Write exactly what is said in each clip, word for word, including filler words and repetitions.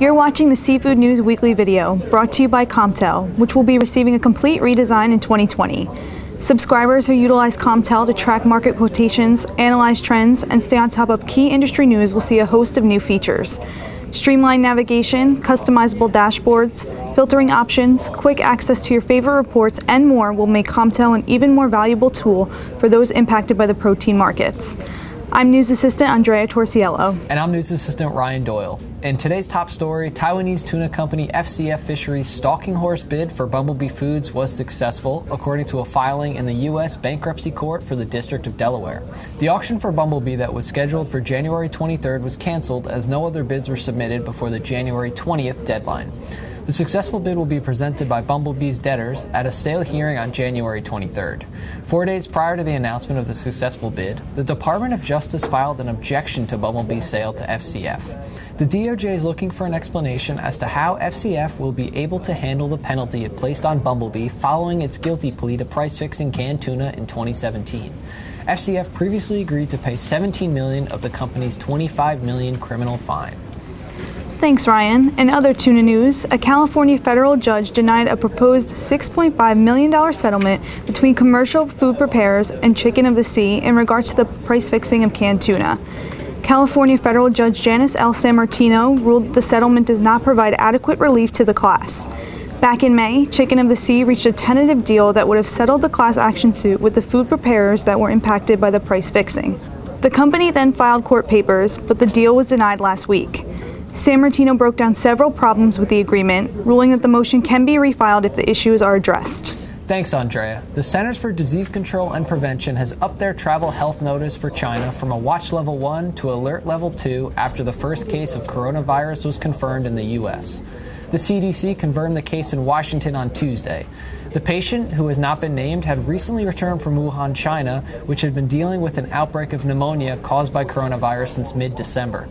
You're watching the Seafood News Weekly video, brought to you by Comtel, which will be receiving a complete redesign in twenty twenty. Subscribers who utilize Comtel to track market quotations, analyze trends, and stay on top of key industry news will see a host of new features. Streamlined navigation, customizable dashboards, filtering options, quick access to your favorite reports, and more will make Comtel an even more valuable tool for those impacted by the protein markets. I'm News Assistant Andrea Torciello. And I'm News Assistant Ryan Doyle. In today's top story, Taiwanese tuna company F C F Fisheries' stalking horse bid for Bumblebee Foods was successful, according to a filing in the U S Bankruptcy Court for the District of Delaware. The auction for Bumblebee that was scheduled for January twenty-third was canceled as no other bids were submitted before the January twentieth deadline. The successful bid will be presented by Bumblebee's debtors at a sale hearing on January twenty-third. Four days prior to the announcement of the successful bid, the Department of Justice filed an objection to Bumblebee's sale to F C F. The D O J is looking for an explanation as to how F C F will be able to handle the penalty it placed on Bumblebee following its guilty plea to price-fixing canned tuna in twenty seventeen. F C F previously agreed to pay seventeen million dollars of the company's twenty-five million dollars criminal fine. Thanks, Ryan. In other tuna news, a California federal judge denied a proposed six point five million dollars settlement between commercial food preparers and Chicken of the Sea in regards to the price fixing of canned tuna. California federal judge Janice L. Sammartino ruled the settlement does not provide adequate relief to the class. Back in May, Chicken of the Sea reached a tentative deal that would have settled the class action suit with the food preparers that were impacted by the price fixing. The company then filed court papers, but the deal was denied last week. Sammartino broke down several problems with the agreement, ruling that the motion can be refiled if the issues are addressed. Thanks, Andrea. The Centers for Disease Control and Prevention has upped their travel health notice for China from a watch level one to alert level two after the first case of coronavirus was confirmed in the U S. The C D C confirmed the case in Washington on Tuesday. The patient, who has not been named, had recently returned from Wuhan, China, which had been dealing with an outbreak of pneumonia caused by coronavirus since mid-December.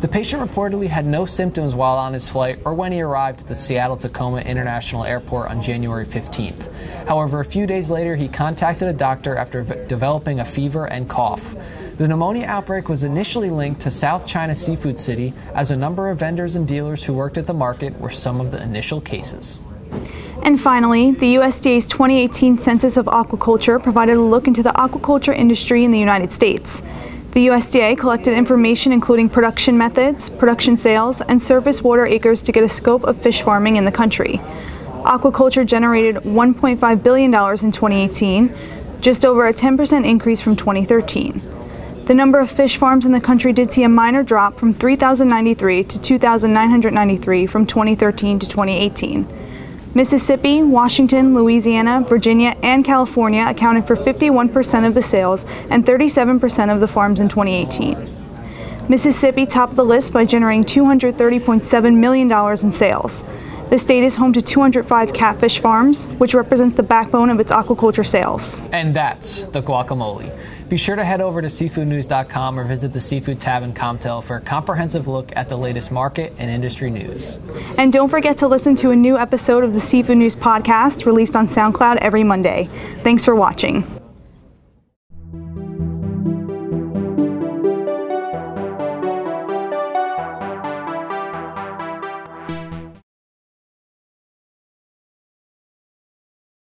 The patient reportedly had no symptoms while on his flight or when he arrived at the Seattle-Tacoma International Airport on January fifteenth. However, a few days later, he contacted a doctor after developing a fever and cough. The pneumonia outbreak was initially linked to South China Seafood City, as a number of vendors and dealers who worked at the market were some of the initial cases. And finally, the U S D A's twenty eighteen Census of Aquaculture provided a look into the aquaculture industry in the United States. The U S D A collected information including production methods, production sales, and surface water acres to get a scope of fish farming in the country. Aquaculture generated one point five billion dollars in twenty eighteen, just over a ten percent increase from twenty thirteen. The number of fish farms in the country did see a minor drop from three thousand ninety-three to two thousand nine hundred ninety-three from twenty thirteen to twenty eighteen. Mississippi, Washington, Louisiana, Virginia, and California accounted for fifty-one percent of the sales and thirty-seven percent of the farms in twenty eighteen. Mississippi topped the list by generating two hundred thirty point seven million dollars in sales. The state is home to two hundred five catfish farms, which represents the backbone of its aquaculture sales. And that's the guacamole. Be sure to head over to Seafood News dot com or visit the Seafood tab in Comtel for a comprehensive look at the latest market and industry news. And don't forget to listen to a new episode of the Seafood News podcast released on SoundCloud every Monday. Thanks for watching.